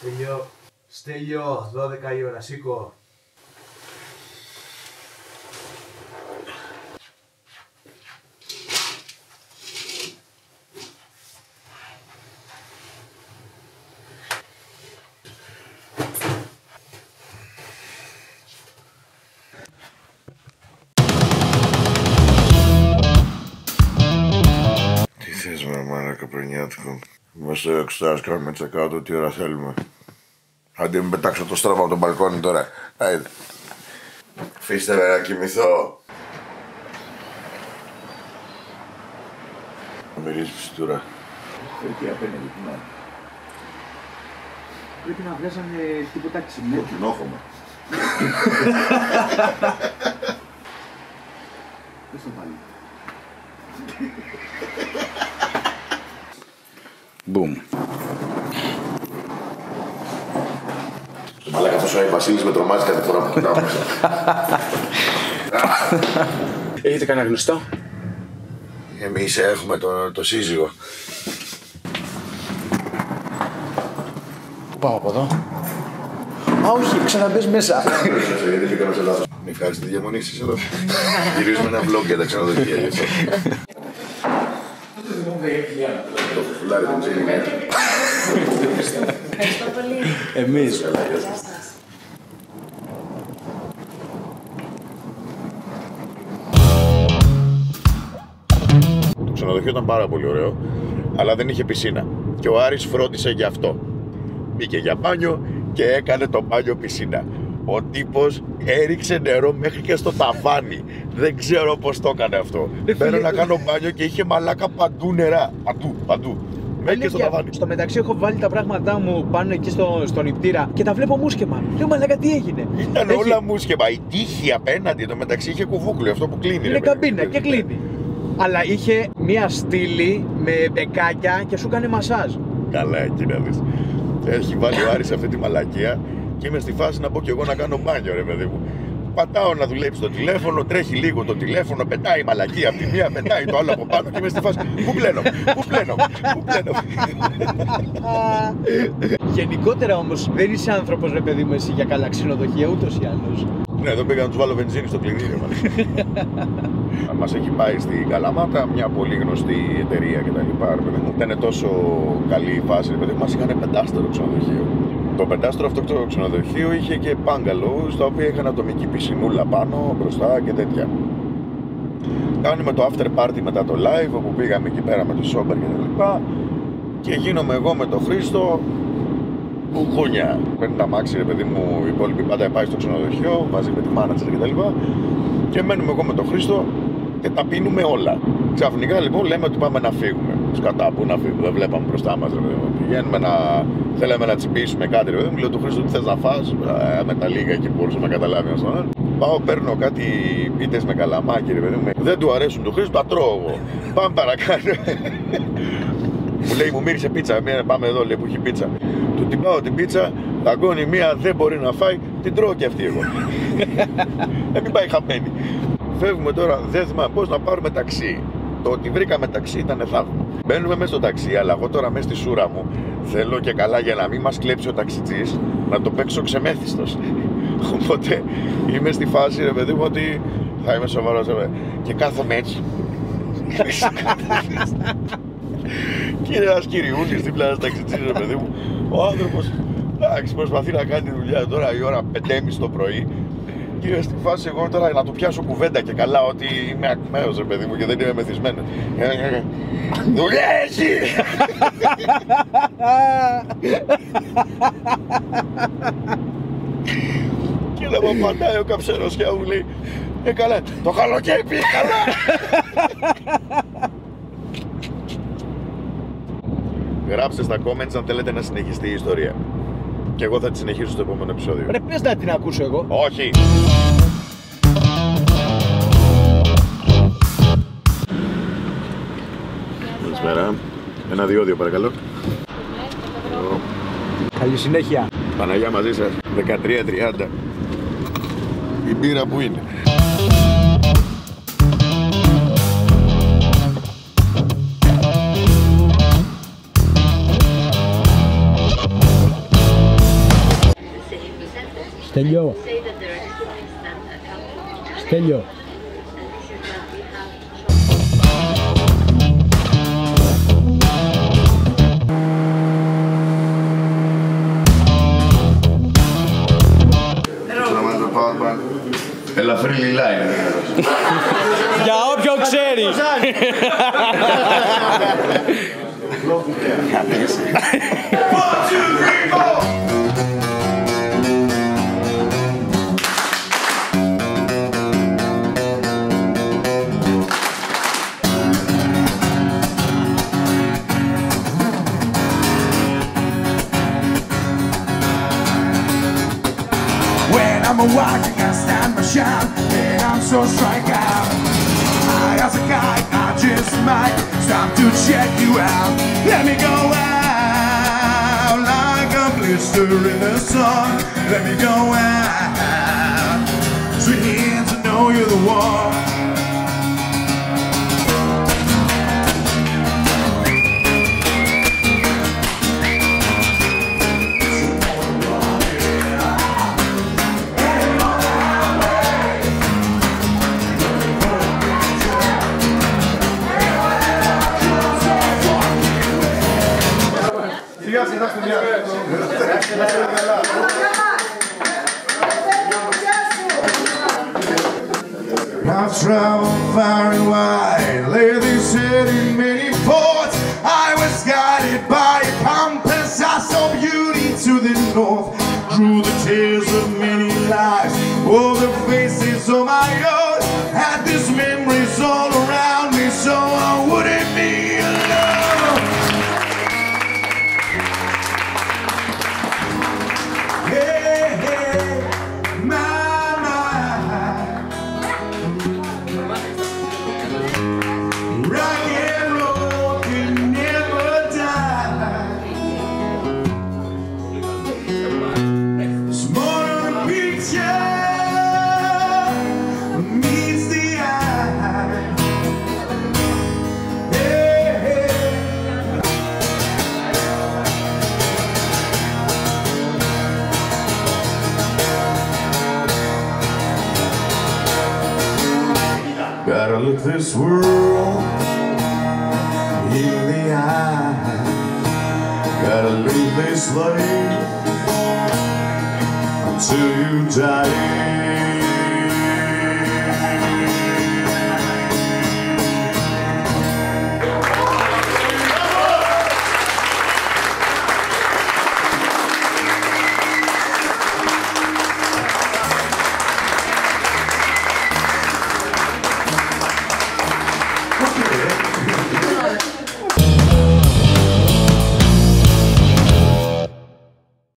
Στέλιο, 12 η ώρα, σήκω. Τι θες με μάρακα πρινιάτικο. Είμαστε εξετάσεις, κάνουμε τσεκάτο, τι ώρα θέλουμε. Αντί με πετάξω το στραβό από τον μπαλκόνι τώρα. Άιντε. Αφήστε με να κοιμηθώ. Μυρίζει ψητούρα. Εκεί απέναντι που να. Πρέπει να βγάζανε τίποτα ξυμμένο. Το κοινόχωμα. Πες το πάλι. Μπουμ. Αλλά καθώς ο Βασίλης με τρομάζει κάθε φορά που κοιτάω μέσα. Έχετε κανένα γνωστό? Εμείς έχουμε το σύζυγο. Πού πάω από εδώ? Α, όχι, ξαναμπες μέσα. Γιατί πήγαμε σε λάθος. Μη ευχάριστη διαμονή σας εδώ. Γυρίζουμε ένα vlog για τα ξαναδοχεία. Το φουλάρι δεν ξέρει κάτι. Ευχαριστώ πολύ. Εμείς. Το ξενοδοχείο ήταν πάρα πολύ ωραίο, αλλά δεν είχε πισίνα. Και ο Άρης φρόντισε γι' αυτό. Μπήκε για μπάνιο και έκανε το μπάνιο πισίνα. Ο τύπος έριξε νερό μέχρι και στο ταβάνι. Δεν ξέρω πώς το έκανε αυτό. Μπαίνω να κάνω μπάνιο και είχε μαλάκα παντού νερά. Παντού, παντού. Στο μεταξύ έχω βάλει τα πράγματά μου πάνω εκεί στον νηπτήρα και τα βλέπω μουσκεμα. Λέω μαλάκα τι έγινε. Ήταν όλα μουσκεμα. Η τύχη απέναντι, το μεταξύ είχε κουβούκλιο, αυτό που κλείνει. Είναι καμπίνα και κλείνει. Αλλά είχε μία στήλη με μπεκάκια και σου κάνει μασάζ. Καλά εκεί να δεις. Έχει βάλει ο Άρης αυτή τη μαλακία και είμαι στη φάση να πω κι εγώ να κάνω μπάνιο ρε παιδί μου. Πατάω να δουλέψει το τηλέφωνο, τρέχει λίγο το τηλέφωνο, πετάει η μαλακία από τη μία, πετάει το άλλο από πάνω και είμαι στη φάση. Πού πλένω, πού πλένω, πού πλένω. Γενικότερα όμως δεν είσαι άνθρωπος ρε παιδί μου εσύ για καλά ξενοδοχεία ούτως ή άλλως. Ναι, εδώ πήγα να τους βάλω βενζίνη στο κλειδί. Μας έχει πάει στην Καλαμάτα μια πολύ γνωστή εταιρεία κτλ. Ήταν τόσο καλή η φάση, ρε παιδί μου, μας είχαν πεντάστερο ξενοδοχείο. Το πεντάστερο αυτό το ξενοδοχείο είχε και bungalows, τα οποία είχαν ατομική πισινούλα πάνω, μπροστά και τέτοια. Κάνουμε το after party μετά το live, όπου πήγαμε εκεί πέρα με το Σόμπερ και τα λοιπά, και γίνομαι εγώ με τον Χρήστο μπουγούνια. Παίρνει τα μάξι, ρε παιδί μου, οι υπόλοιποι πάντα πάει στο ξενοδοχείο, μαζί με τη manager και τα λοιπά, και μένουμε εγώ με τον Χρήστο και τα πίνουμε όλα. Ξαφνικά λοιπόν λέμε ότι πάμε να φύγουμε. Σκατά, πού να φύγουμε, δεν βλέπαμε μπροστά μας. Πηγαίνουμε να. Θέλαμε να τσιμπήσουμε κάτι. Μου λέω του Χρήστο τι θες να φας. Με τα λίγα εκεί μπορούσαμε να καταλάβει ένας τον άλλον. Πάω, παίρνω κάτι πίτες με καλαμάκι. Δεν του αρέσουν του Χρήστο, τα τρώω εγώ. Πάμε παρακάτω. Μου λέει μου μύρισε πίτσα. Πάμε εδώ λέει που έχει πίτσα. Του την πάω την πίτσα, δαγκώνει μία, δεν μπορεί να φάει. Την τρώω και αυτή εγώ. Δεν μην πάει χαμένη. Φεύγουμε τώρα, δεν θυμάμαι πώς να πάρουμε ταξί. Το ότι βρήκαμε ταξί ήταν θαύμα. Μπαίνουμε μέσα στο ταξί, αλλά εγώ τώρα μέσα στη σούρα μου θέλω και καλά για να μην μας κλέψει ο ταξιτζής να το παίξω ξεμέθιστος. Οπότε είμαι στη φάση ρε παιδί μου ότι θα είμαι σοβαρός και κάθομαι έτσι. Και είναι ένας κυριούλης δίπλα ένας ταξιτζής ρε παιδί μου. Ο άνθρωπος εντάξει, προσπαθεί να κάνει τη δουλειά τώρα η ώρα 5.30 το πρωί. Και στη φάση εγώ τώρα να του πιάσω κουβέντα και καλά ότι είμαι ακμαίος ρε παιδί μου και δεν είμαι μεθυσμένος. Δουλειά εσύ! Και να μου απαντάει ο καψέρος και μου λέει καλά, το χαλοκέπι καλά! Γράψτε στα comments αν θέλετε να συνεχιστεί η ιστορία. Και εγώ θα τη συνεχίσω στο επόμενο επεισόδιο. Ρε πες να την ακούσω εγώ. Όχι. Καλησπέρα. Ένα διόδιο παρακαλώ. Καλή συνέχεια. Παναγιά μαζί σας. 13:30. Η μπύρα που είναι. Stelio. Stelio. Ελαφρύ λιλάι. Για όποιον ξέρει. I'm a walk, I can't stand my shine, and I'm so strike out. I as a guy, I just might stop to check you out. Let me go out like a blister in the sun. Let me go out, sweet to know you're the one. I've traveled far and wide, laid this head in many ports. I was guided by a compass, I saw beauty to the north. Drew the tears of many lives, all the faces of my own. Had these memories all around me, so I wouldn't be alone. Gotta look this world in the eye. Gotta leave this life until you die.